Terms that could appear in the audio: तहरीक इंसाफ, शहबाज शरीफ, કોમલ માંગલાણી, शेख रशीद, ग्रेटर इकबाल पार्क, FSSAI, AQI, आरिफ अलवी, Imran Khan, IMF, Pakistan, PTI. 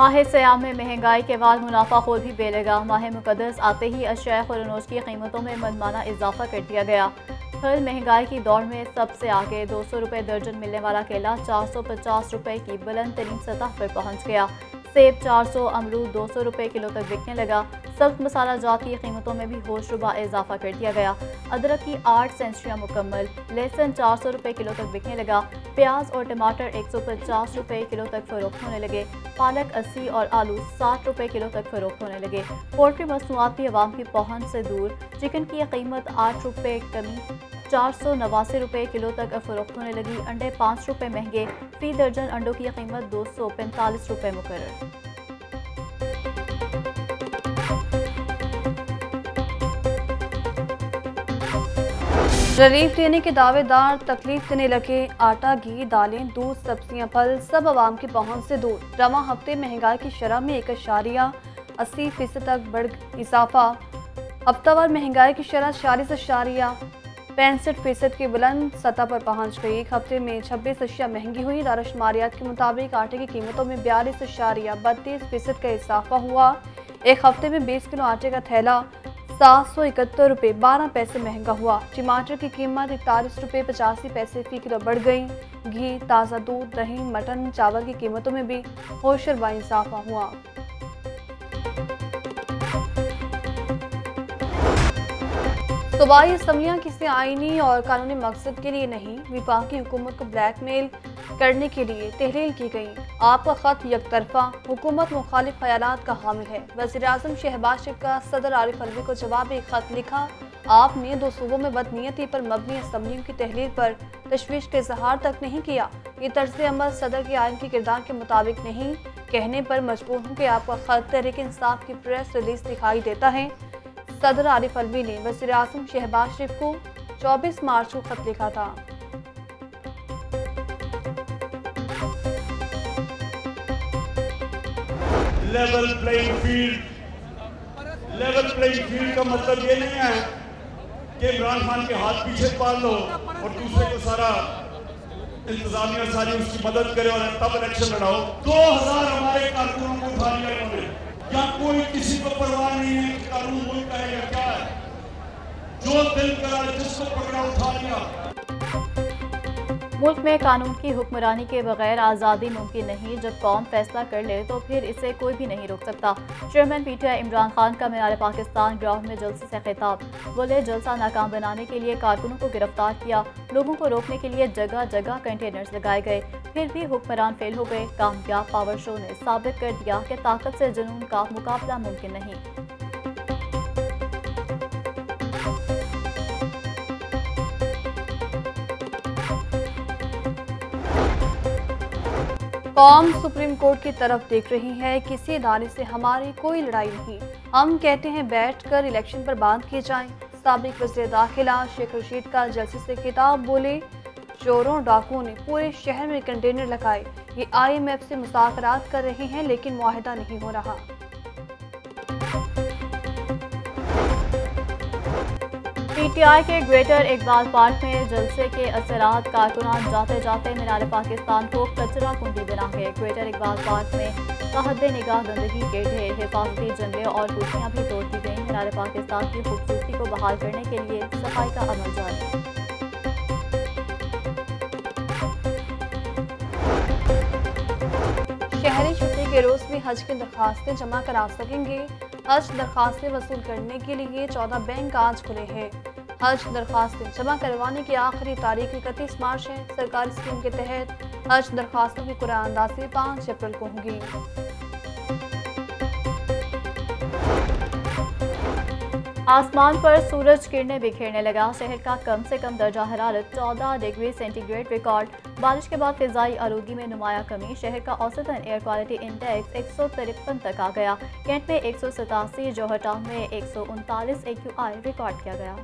माह सयाम में महंगाई के बाद मुनाफाखोर भी बेलगा। माह मुकद्दस आते ही अशिया खुरनोश की कीमतों में मनमाना इजाफा कर दिया गया। हर महंगाई की दौड़ में सबसे आगे 200 रुपये दर्जन मिलने वाला केला 450 रुपये की बुलंद तरीन सतह पर पहुँच गया। सेब 400, अमरूद 200 रुपये किलो तक बिकने लगा। सख्त मसाला जात की कीमतों में भी होशरुबा इजाफा कर दिया गया। अदरक की 8 सेंचुरियाँ मुकम्मल, लहसुन 400 रुपये किलो तक बिकने लगा। प्याज और टमाटर 150 रुपये किलो तक फरोख्त होने लगे। पालक 80 और आलू 60 रुपये किलो तक फरोख्त होने लगे। पोल्ट्री मसनूआत भी आवाम की पहुँच से दूर। चिकन की कीमत 8 रुपये कमी 489 रुपये किलो तक फरोख्त होने लगी। अंडे 5 रुपये महंगे। फी दर्जन अंडों की कीमत 245 रुपये मुकर्रर। रिलीफ देने के दावेदार तकलीफ देने लगे। आटा, घी, दालें, दूध, सब्जियां, फल सब आवाम की पहुंच से दूर। रवां हफ्ते महंगाई की शरह में 1.80% तक बढ़ इजाफा। हफ्तावार महंगाई की शरह 46.65% की बुलंद सतह पर पहुंच गई। एक हफ्ते में 26 अशिया महंगी हुई। इदारा शुमारियात के मुताबिक आटे की कीमतों में 42.32% का इजाफा हुआ। एक हफ्ते में 20 किलो आटे का थैला 771 रुपये 12 पैसे महंगा हुआ। टमाटर की कीमत 41 रुपये 85 पैसे फी किलो बढ़ गई। घी, ताज़ा दूध, दही, मटन, चावल की कीमतों में भी होशरबा इजाफा हुआ। सूबाई असम्बलियां किसी आइनी और कानूनी मकसद के लिए नहीं, विफाकी हुकूमत को ब्लैकमेल करने के लिए तहरील की गई। आपका खत यकतरफा हुकूमत मुखालिफ ख्यालात का हामिल है। वज़ीर-ए-आज़म शहबाज शरीफ का सदर आरिफ अलवी को जवाबी खत लिखा। आपने दो सूबों में बदनीयती पर मबनी असम्बलियों की तहरील पर तशवीश के इजहार तक नहीं किया। ये तर्ज अमल सदर के आइन के किरदार के मुताबिक नहीं। कहने पर मजबूर हूँ कि आपका खत तहरीक इंसाफ की प्रेस रिलीज दिखाई देता है। सदर आरिफ अलवी ने वज़ीर-ए-आज़म शहबाज शरीफ को 24 मार्च को खत लिखा था। लेवल प्लेइंग फील्ड का मतलब ये नहीं है कि इमरान खान के हाथ पीछे पाल लो और दूसरे को सारा इंतजामिया सारी उसकी मदद करे और तब इलेक्शन लड़ाओ। 2000 हमारे कारकुनों को उठा लिया इन्होंने। क्या कोई किसी को परवाह नहीं है कि कानून कोई करेगा क्या है? जो दिल करा जिसको पकड़ा उठा लिया। मुल्क में कानून की हुक्मरानी के बगैर आज़ादी मुमकिन नहीं। जब कौम फैसला कर ले तो फिर इसे कोई भी नहीं रोक सकता। चेयरमैन PTI इमरान खान का मीनार पाकिस्तान ग्राउंड में जलसे से खिताब। बोले, जलसा नाकाम बनाने के लिए कारकुनों को गिरफ्तार किया। लोगों को रोकने के लिए जगह जगह कंटेनर्स लगाए गए, फिर भी हुक्मरान फेल हो गए। कामयाब पावर शो ने साबित कर दिया कि ताकत से जुनून का मुकाबला मुमकिन नहीं। कौम सुप्रीम कोर्ट की तरफ देख रही है। किसी इदारे से हमारी कोई लड़ाई नहीं। हम कहते हैं बैठकर इलेक्शन पर बात की जाए। साबिक वज़ीर दाखिला शेख रशीद का जलसे से खिताब। बोले, चोरों डाकुओं ने पूरे शहर में कंटेनर लगाए। ये IMF से मुसाकरात कर रहे हैं लेकिन मुआहदा नहीं हो रहा। PTI के ग्रेटर इकबाल पार्क में जलसे के असरात। कारकुनान जाते जाते मीनार पाकिस्तान को कचरा कुंडी बना गए। ग्रेटर इकबाल पार्क में तहद निगाह गंदगी के ढेर, हिफाजती जंगले और कुर्सियाँ भी तोड़ दी गई। मीनार पाकिस्तान की खूबसूरती को बहाल करने के लिए सफाई का अमल जारी। शहरी छुट्टी के रोज़ भी हज की दरख्वास्तें जमा करा सकेंगे। हज दरख्वास्तें वसूल करने के लिए 14 बैंक आज खुले हैं। हज दरख्वास्तें जमा करवाने की आखिरी तारीख 31 मार्च है। सरकारी स्कीम के तहत हज दरख्वास्तों की कुरानंदाजी 5 अप्रैल को होगी। आसमान पर सूरज किरणें बिखेरने लगा। शहर का कम से कम दर्जा हरारत 14 डिग्री सेंटीग्रेड रिकॉर्ड। बारिश के बाद फ़िज़ाई आलूगी में नुमाया कमी। शहर का औसतन एयर क्वालिटी इंडेक्स 153 तक आ गया। कैंट में 187, जोहटा में 139 AQI रिकॉर्ड किया गया।